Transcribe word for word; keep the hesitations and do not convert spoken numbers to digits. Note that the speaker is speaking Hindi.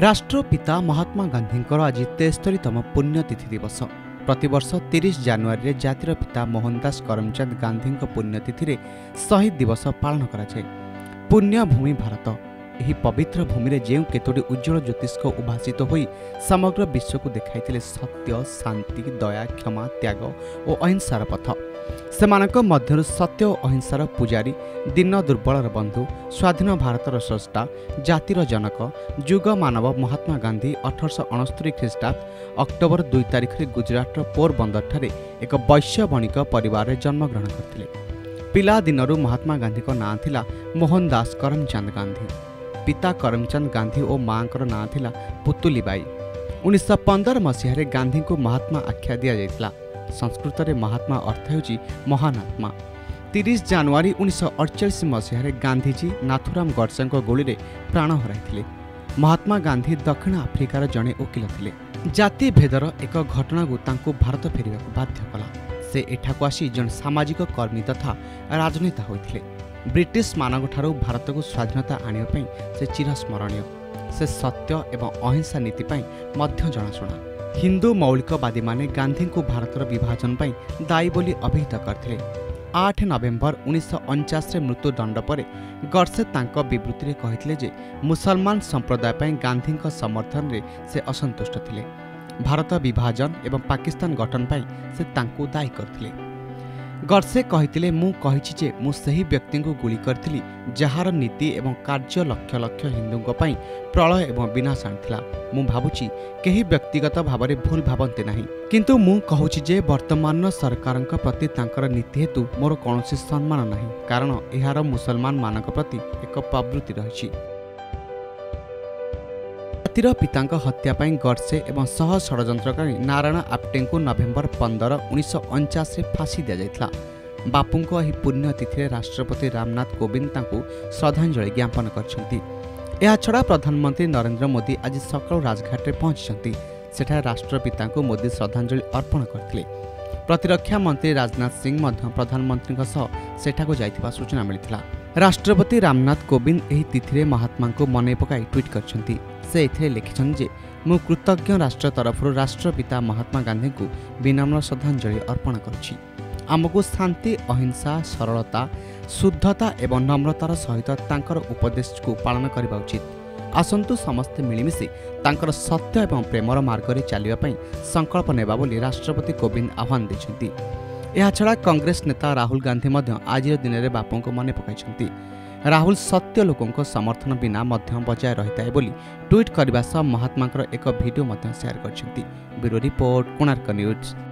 राष्ट्रपिता महात्मा गांधी आज तेस्तरीतम पुण्यतिथि दिवस। प्रतिवर्ष तीस जनवरी जातिर पिता मोहनदास करमचंद गांधी पुण्यतिथि में शहीद दिवस पालन कराए। पुण्य भूमि भारत यह पवित्र भूमि में जो केतोटी उज्जवल ज्योतिष्क उभाषित हो समग्र विश्व को देखाई सत्य, शांति, दया, क्षमा, त्याग और अहिंसार पथ। सेमानक मध्यरु सत्य और अहिंसार पुजारी, दीन दुर्बलर बंधु, स्वाधीन भारतर स्रष्टा, जातिर जनक, युग मानव महात्मा गांधी अठारश अणस्तरी ख्रीष्टाब्द अक्टोबर दुई तारिख गुजरात पोरबंदर ठारे एक वैश्य बणिक परिवार जन्मग्रहण करते। पिला दिनरु महात्मा गांधी को नाम थिला मोहनदास करमचंद गांधी। पिता करमचंद गांधी और माँ का नाम थिला पुतुलीबाई। उन्नीस पंदर मसीह गांधी को महात्मा आख्या दि जाता। संस्कृत में महात्मा अर्थ होची महान आत्मा। तीस जनवरी उन्नीस अड़चाश मसीह गांधीजी नाथुराम गोडसे गोली में प्राण हराइले। महात्मा गांधी दक्षिण आफ्रिकार जड़े वकिल थे। जाति भेदर एक घटना को भारत फेरने को बाध्य कला। से एठाकु आसी जन सामाजिक कर्मी तथा राजनेता होते। ब्रिटिश मानक ठारू भारत को स्वाधीनता आने से चिरस्मरणीय। से सत्य एवं अहिंसा नीति जनाशुना। हिंदू मौलिकवादी माने गांधी को भारतर विभाजन पर दायी बोली अभिहित करते। आठ नवेम्बर उन्नीस अणचाश मृत्युदंड पर गोडसे बृत्ति कहते मुसलमान संप्रदाय गांधी समर्थन रे से असंतुष्ट थे। भारत विभाजन एवं पाकिस्तान गठन पर से दायी करते। गोडसे कहते मुझे मुझे व्यक्ति को गुली करी जार नीति एवं कार्य लक्ष लक्ष हिंदू प्रलय एवं विनाश आनीला। मु भावुची कहीं व्यक्तिगत भाव में भूल भावते ना, किंतु मु कहूची जे वर्तमान सरकार प्रति तांकर नीति हेतु मोर कौन सम्मान ना, कारण यार मुसलमान मानक प्रति एक प्रवृत्ति रही। जातिर पिता हत्या पर गोडसे एवं सह षड्यंत्रकारी नारायण आपटे को नवेम्बर पंदर उन्नीस अणचाश फांसी दि जाता। बापू यह पुण्यतिथि राष्ट्रपति रामनाथ कोविंद श्रद्धांजलि ज्ञापन करा। प्रधानमंत्री नरेन्द्र मोदी आज सकाल राजघाट पहुंची सेठा राष्ट्रपिता को मोदी श्रद्धांजलि अर्पण करते। प्रतिरक्षा मंत्री राजनाथ सिंह प्रधानमंत्री सेठाकू जाइथिबा सूचना मिलता। राष्ट्रपति रामनाथ कोविंद यही तिथि महात्मा को मन पकाई ट्वीट कर से एथि लिखिछन जे मु कृतज्ञ राष्ट्र तरफ राष्ट्रपिता महात्मा गांधी को विनम्र श्रद्धांजलि अर्पण करछि। आमको शांति, अहिंसा, सरलता, शुद्धता एवं नम्रतार सहित तांकर उपदेश को पालन करबा उचित। आसंतु समस्ते मिलिमिशि तांकर सत्य एवं प्रेमर मार्ग रे चलिबा पई संकल्प नेबा बोली राष्ट्रपति कोविंद आह्वान दिछंती। एहा छडा कांग्रेस नेता राहुल गांधी मध्य आजिर दिनरे बापू को मन पकाइछंती। राहुल सत्य लोकों समर्थन बिना मध्यम बजाय रही है बोली ट्वीट करने सह महात्मा एक वीडियो शेयर कर। Bureau report, Konark news.